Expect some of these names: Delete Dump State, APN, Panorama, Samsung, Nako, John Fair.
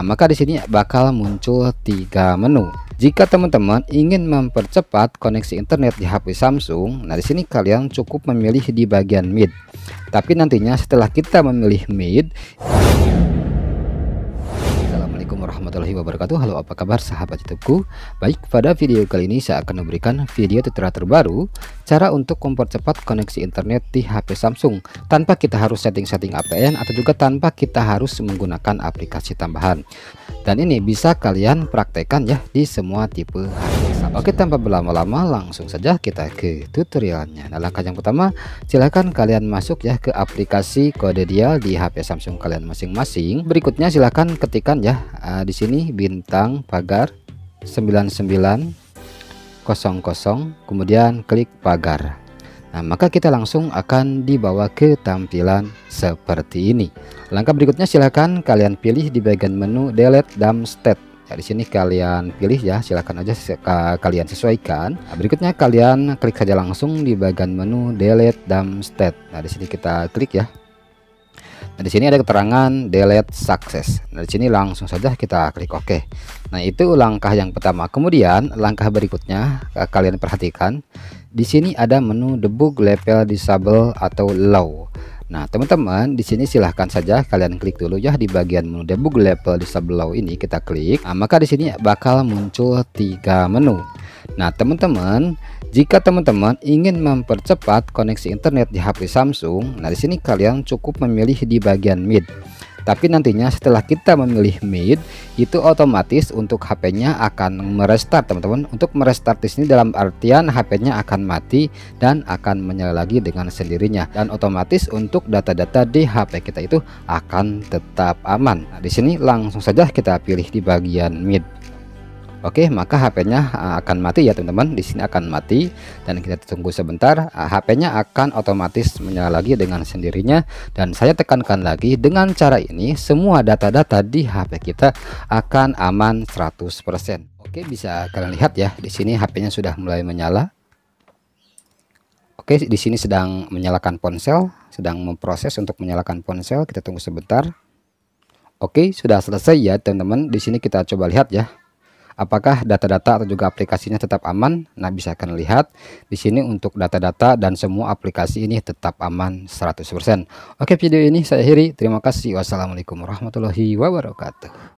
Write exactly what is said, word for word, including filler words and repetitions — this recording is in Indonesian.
Nah, maka di sini bakal muncul tiga menu. Jika teman-teman ingin mempercepat koneksi internet di H P Samsung, nah di sini kalian cukup memilih di bagian mid. Tapi nantinya setelah kita memilih mid, Assalamualaikum warahmatullahi wabarakatuh. Halo, apa kabar sahabat YouTubeku? Baik, pada video kali ini saya akan memberikan video tutorial terbaru cara untuk mempercepat koneksi internet di H P Samsung tanpa kita harus setting-setting A P N atau juga tanpa kita harus menggunakan aplikasi tambahan. Dan ini bisa kalian praktekkan ya di semua tipe H P Samsung. Oke, tanpa berlama-lama langsung saja kita ke tutorialnya. Nah, langkah yang pertama, silahkan kalian masuk ya ke aplikasi kode dial di H P Samsung kalian masing-masing. Berikutnya silahkan ketikkan ya uh, di sini bintang pagar sembilan sembilan nol nol, kemudian klik pagar. Nah, maka kita langsung akan dibawa ke tampilan seperti ini. Langkah berikutnya silahkan kalian pilih di bagian menu Delete Dump State. Nah, di sini kalian pilih ya, silahkan aja kalian sesuaikan. Nah, berikutnya kalian klik saja langsung di bagian menu Delete Dump State. Nah, di sini kita klik ya. Nah, di sini ada keterangan Delete Success. Nah, di sini langsung saja kita klik OK. Nah, itu langkah yang pertama. Kemudian langkah berikutnya kalian perhatikan. Di sini ada menu debug level disable atau low. Nah, teman-teman, di sini silahkan saja kalian klik dulu ya di bagian menu debug level disable low ini kita klik. Nah, maka di sini bakal muncul tiga menu. Nah, teman-teman, jika teman-teman ingin mempercepat koneksi internet di H P Samsung, nah di sini kalian cukup memilih di bagian mid. Tapi nantinya setelah kita memilih mid, itu otomatis untuk H P-nya akan merestart teman-teman. Untuk merestart di sini dalam artian H P-nya akan mati dan akan menyala lagi dengan sendirinya, dan otomatis untuk data-data di H P kita itu akan tetap aman. Nah, di sini langsung saja kita pilih di bagian mid. Oke, maka H P-nya akan mati ya teman-teman. Di sini akan mati dan kita tunggu sebentar. H P-nya akan otomatis menyala lagi dengan sendirinya, dan saya tekankan lagi, dengan cara ini semua data-data di H P kita akan aman seratus persen. Oke, bisa kalian lihat ya, di sini H P-nya sudah mulai menyala. Oke, di sini sedang menyalakan ponsel, sedang memproses untuk menyalakan ponsel. Kita tunggu sebentar. Oke, sudah selesai ya teman-teman. Di sini kita coba lihat ya, apakah data-data atau juga aplikasinya tetap aman? Nah, bisa kalian lihat di sini untuk data-data dan semua aplikasi ini tetap aman seratus persen. Oke, video ini saya akhiri. Terima kasih. Wassalamualaikum warahmatullahi wabarakatuh.